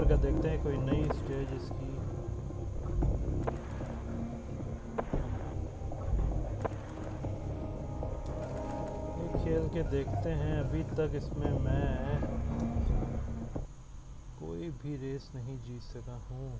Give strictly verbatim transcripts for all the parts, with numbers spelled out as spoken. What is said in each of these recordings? کر کے دیکھتے ہیں کوئی نئی اسٹیج اس کی. کھیل کے دیکھتے ہیں. ابھی تک اس میں میں کوئی بھی ریس نہیں جیت سکا ہوں.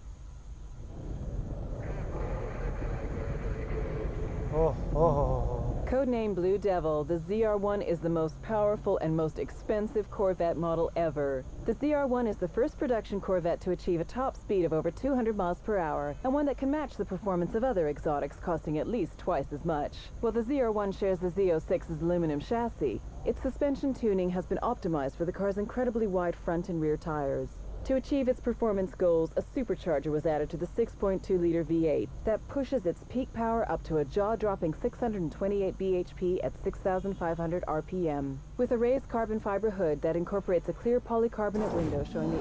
Oh, oh, oh, oh. Codename Blue Devil, the Z R one is the most powerful and most expensive Corvette model ever. The Z R one is the first production Corvette to achieve a top speed of over two hundred miles per hour, and one that can match the performance of other exotics costing at least twice as much. While the Z R one shares the Z oh six's aluminum chassis, its suspension tuning has been optimized for the car's incredibly wide front and rear tires. To achieve its performance goals, a supercharger was added to the six point two liter V eight that pushes its peak power up to a jaw-dropping six hundred twenty-eight b h p at six thousand five hundred r p m. With a raised carbon fiber hood that incorporates a clear polycarbonate window showing the...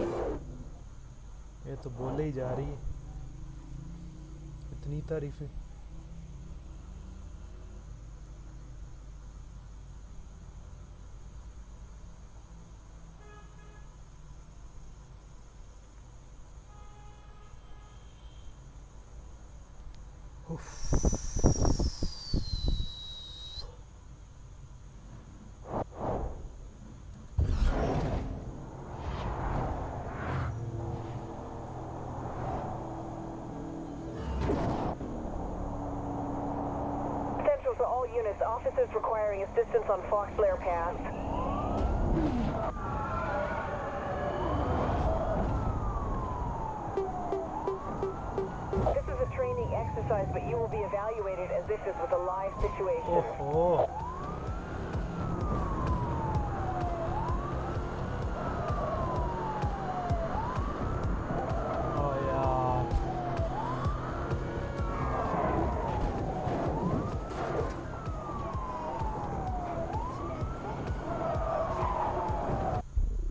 ये तो बोले ही जा रही है. इतनी तारीफें. Attention to all units, officers requiring assistance on Fox Flare Pass. Exercise, but you will be evaluated as if it's with a live situation. Oh, oh.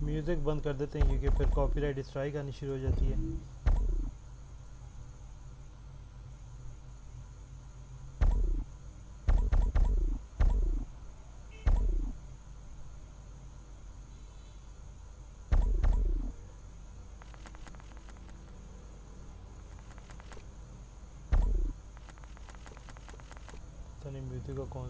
Music بند کر دیتے ہیں کیونکہ پھر کاپی رائٹ اسٹرائک آنی شروع ہو جاتی ہے. میوزک کا کون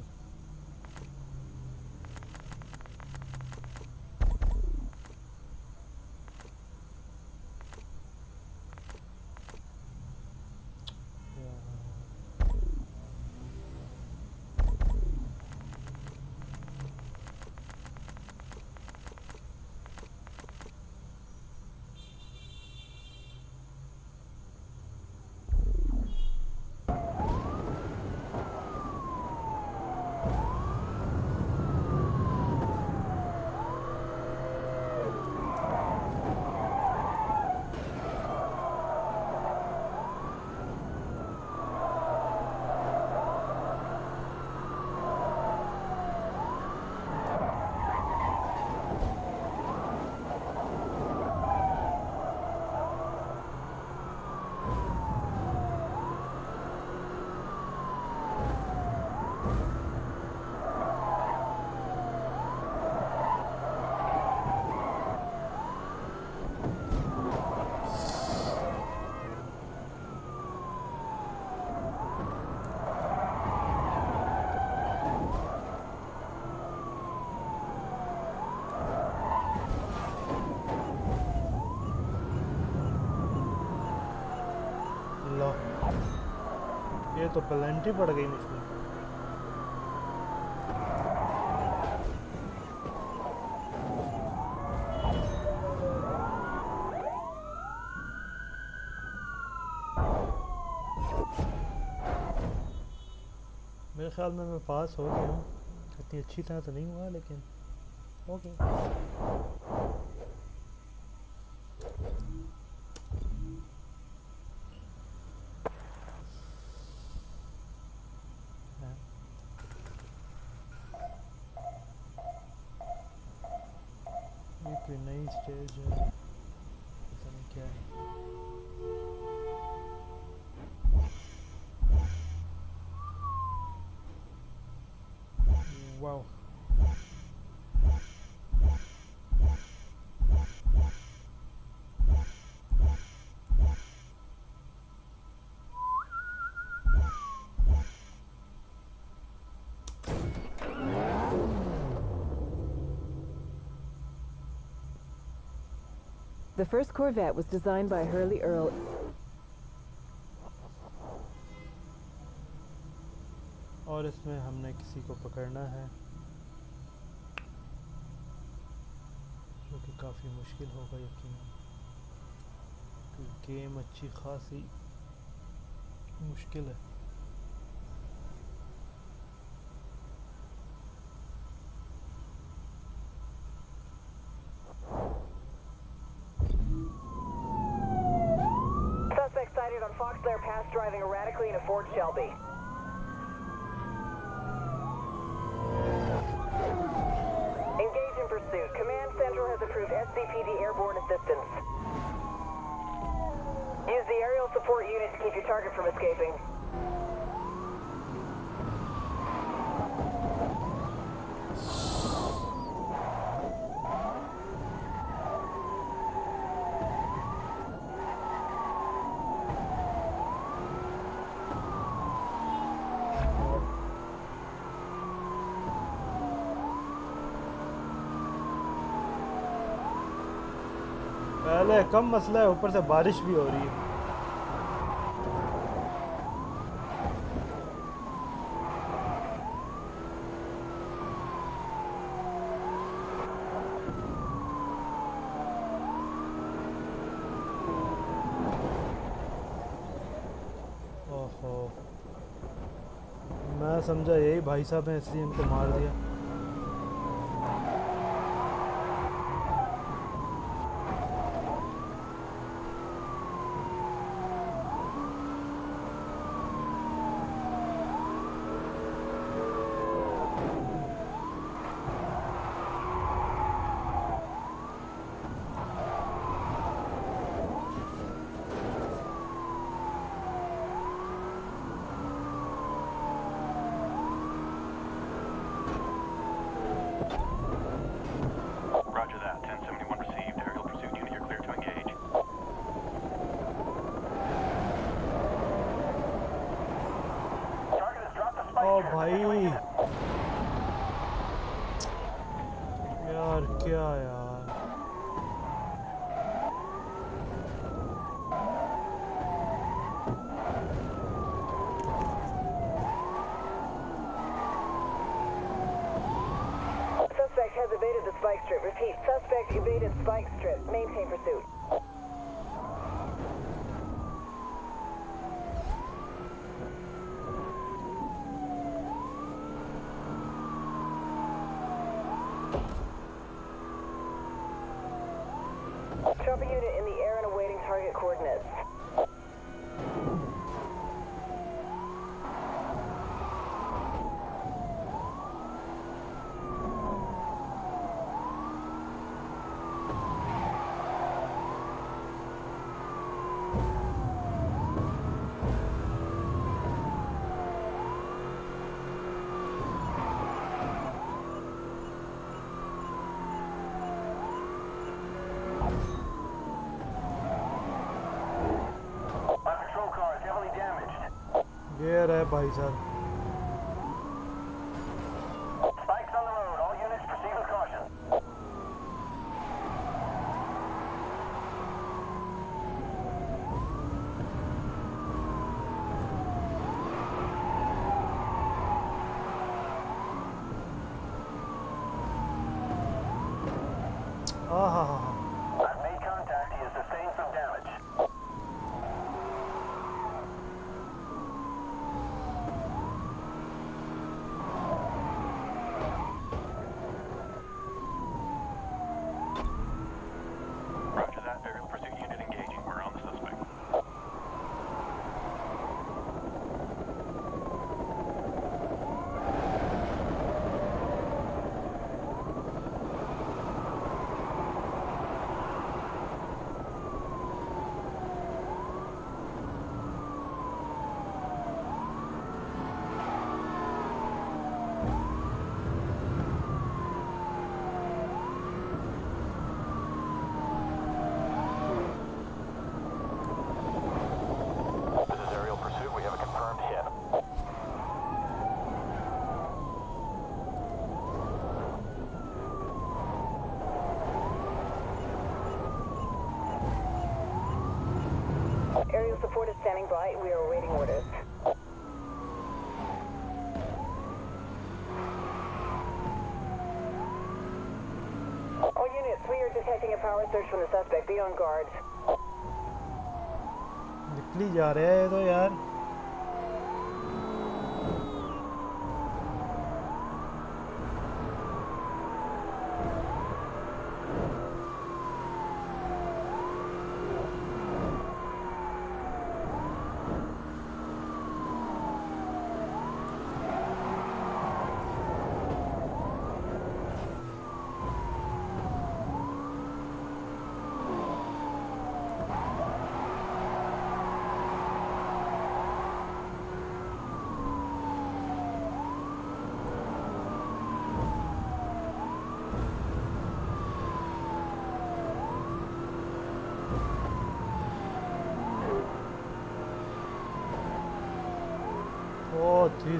تو پلنٹی پڑ گئی مجھ میں. میرے خیال میں میں پاس ہو گیا ہوں. اتنی اچھی طرح تو نہیں ہوا لیکن اوکے. نئی اسٹیج ہے پتہ نہیں کیا ہے. واو The first Corvette was designed by Hurley Earl. اور اس میں ہم نے کسی کو پکڑنا ہے جو کہ کافی مشکل ہوگا یقیناً، کیونکہ گیم اچھی خاصی مشکل ہے. Suspect sighted on Fox Flare Pass driving erratically in a Ford Shelby. Engage in pursuit. Command Central has approved S C P D airborne assistance. Use the aerial support unit to keep your target from escaping. پہلے کم مسئلہ ہے، اوپر سے بارش بھی ہو رہی ہے. اوہو، میں سمجھا یہی بھائی صاحب ہیں اس لیے ان کو مار دیا. بھائی یار کیا یار، suspect has evaded the spike strip. Repeat, suspect evaded spike strip. Maintain pursuit. Chopper unit in the air and awaiting target coordinates. یہ رہے بھائی صاحب. آہا Aerial support is standing by. We are awaiting orders. All units, we are detecting a power surge from the suspect. Be on guard. نکلی جا رہا ہے تو یار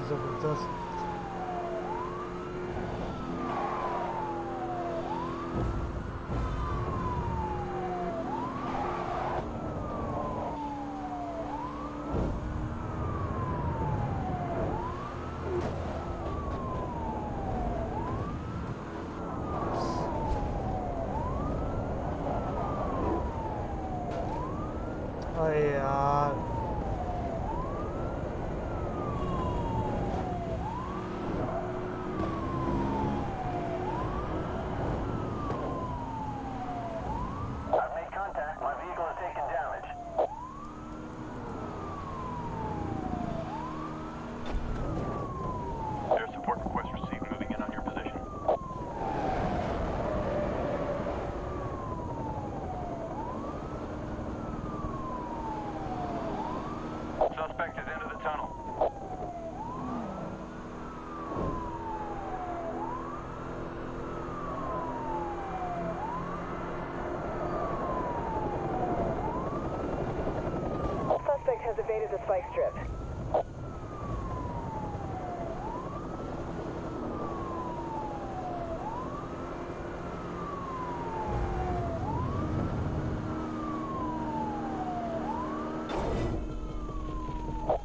زبردست آئے یار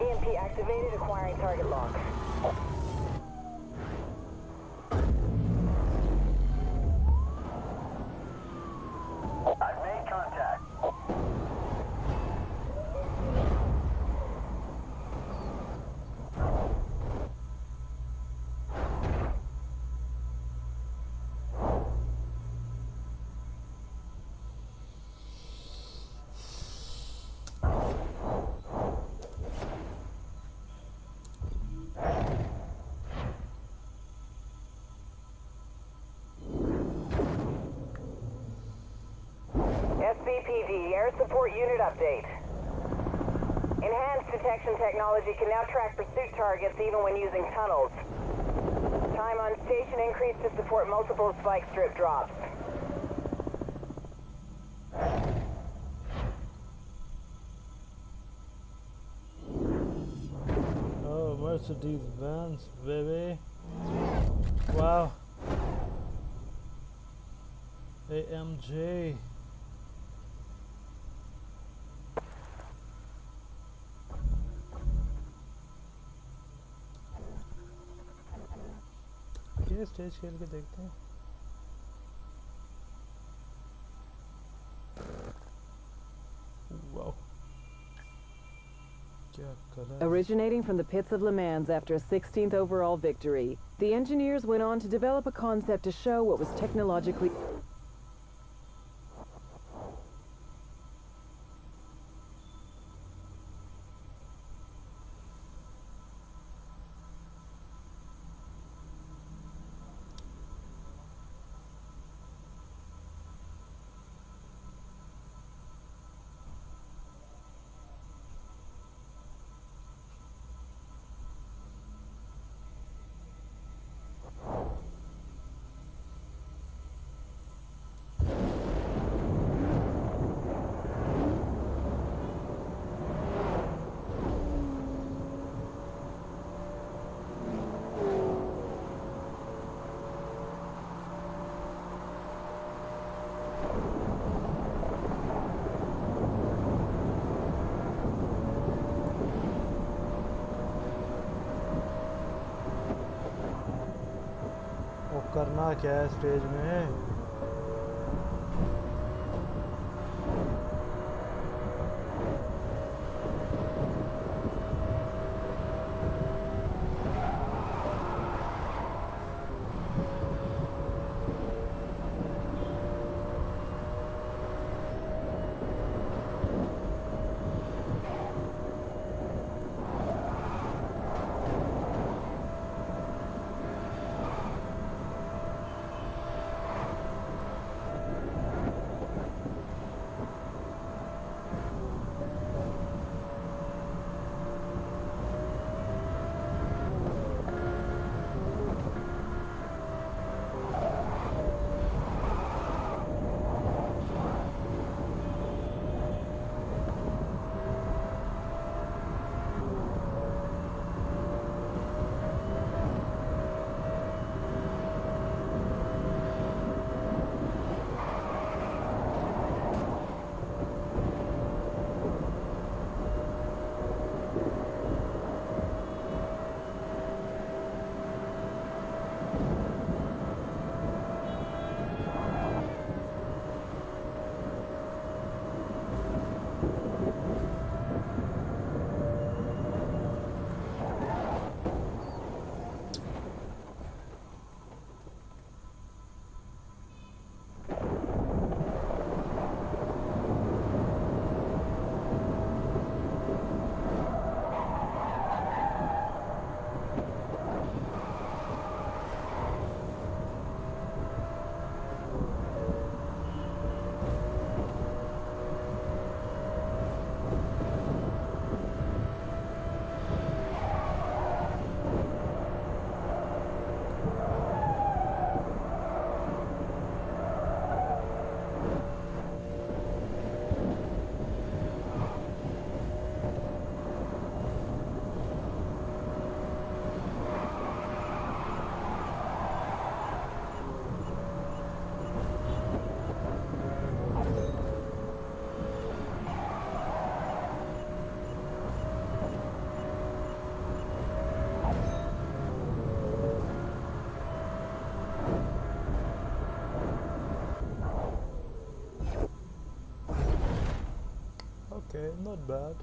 E M P activated, acquiring target lock. I've made contact. S C P D, air support unit update. Enhanced detection technology can now track pursuit targets even when using tunnels. Time on station increased to support multiple spike strip drops. Oh, Mercedes-Benz, baby. Wow. A M G. Stage کھیل کے دیکھتے ہیں wow کیا colour Originating from the pits of Le Mans after a sixteenth overall victory, the engineers went on to develop a concept to show what was technologically کرنا کیا ہے stage میں؟ Okay, not bad.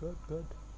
Good, good.